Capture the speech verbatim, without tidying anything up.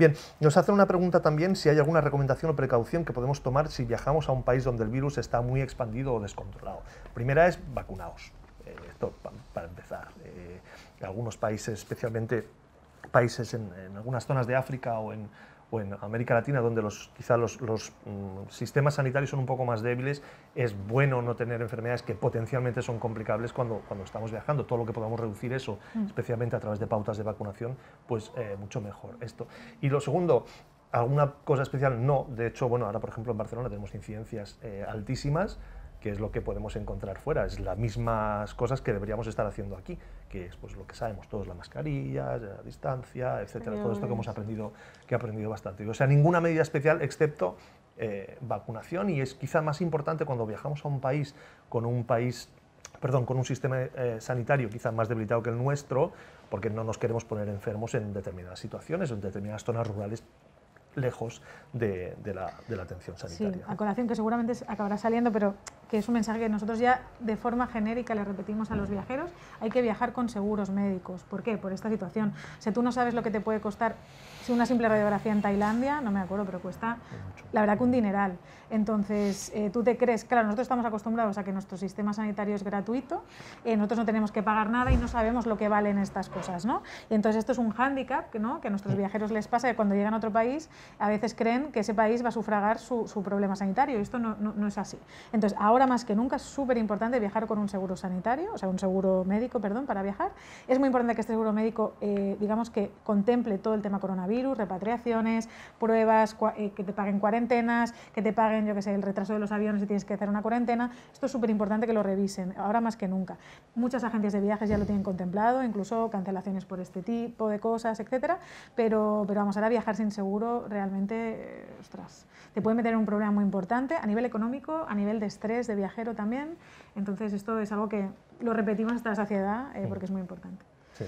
Bien, nos hacen una pregunta también si hay alguna recomendación o precaución que podemos tomar si viajamos a un país donde el virus está muy expandido o descontrolado. Primera es vacunaos, eh, esto pa- para empezar. Eh, algunos países, especialmente países en, en algunas zonas de África o en, o en América Latina, donde los, quizá los, los um, sistemas sanitarios son un poco más débiles, es bueno no tener enfermedades que potencialmente son complicables cuando, cuando estamos viajando. Todo lo que podamos reducir eso, mm. especialmente a través de pautas de vacunación, pues eh, mucho mejor esto. Y lo segundo, ¿alguna cosa especial? No, de hecho, bueno, ahora por ejemplo en Barcelona tenemos incidencias eh, altísimas, que es lo que podemos encontrar fuera, es las mismas cosas que deberíamos estar haciendo aquí, que es pues lo que sabemos todos, la mascarilla, la distancia, etcétera, todo esto que hemos aprendido, que he aprendido bastante. O sea, ninguna medida especial excepto eh, vacunación, y es quizá más importante cuando viajamos a un país con un país, perdón, con un sistema eh, sanitario quizá más debilitado que el nuestro, porque no nos queremos poner enfermos en determinadas situaciones o en determinadas zonas rurales lejos de, de, la, de la atención sanitaria. Sí, a colación que seguramente acabará saliendo, pero que es un mensaje que nosotros ya de forma genérica le repetimos a los viajeros: hay que viajar con seguros médicos. ¿Por qué? Por esta situación. O sea, tú no sabes lo que te puede costar si una simple radiografía en Tailandia, no me acuerdo, pero cuesta mucho, la verdad, que un dineral. Entonces, eh, tú te crees, claro, nosotros estamos acostumbrados a que nuestro sistema sanitario es gratuito, eh, nosotros no tenemos que pagar nada y no sabemos lo que valen estas cosas, ¿no? Y entonces esto es un hándicap, ¿no?, que a nuestros viajeros les pasa, que cuando llegan a otro país a veces creen que ese país va a sufragar su, su problema sanitario, y esto no, no, no es así. Entonces, ahora más que nunca es súper importante viajar con un seguro sanitario, o sea, un seguro médico, perdón, para viajar. Es muy importante que este seguro médico, eh, digamos, que contemple todo el tema coronavirus, repatriaciones, pruebas, eh, que te paguen cuarentenas, que te paguen, yo que sé, el retraso de los aviones si tienes que hacer una cuarentena. Esto es súper importante que lo revisen, ahora más que nunca. Muchas agencias de viajes ya lo tienen contemplado, incluso cancelaciones por este tipo de cosas, etcétera, pero, pero vamos, ahora viajar sin seguro realmente, ostras, te puede meter en un problema muy importante a nivel económico, a nivel de estrés de viajero también. Entonces esto es algo que lo repetimos hasta la saciedad, eh, porque es muy importante. Sí.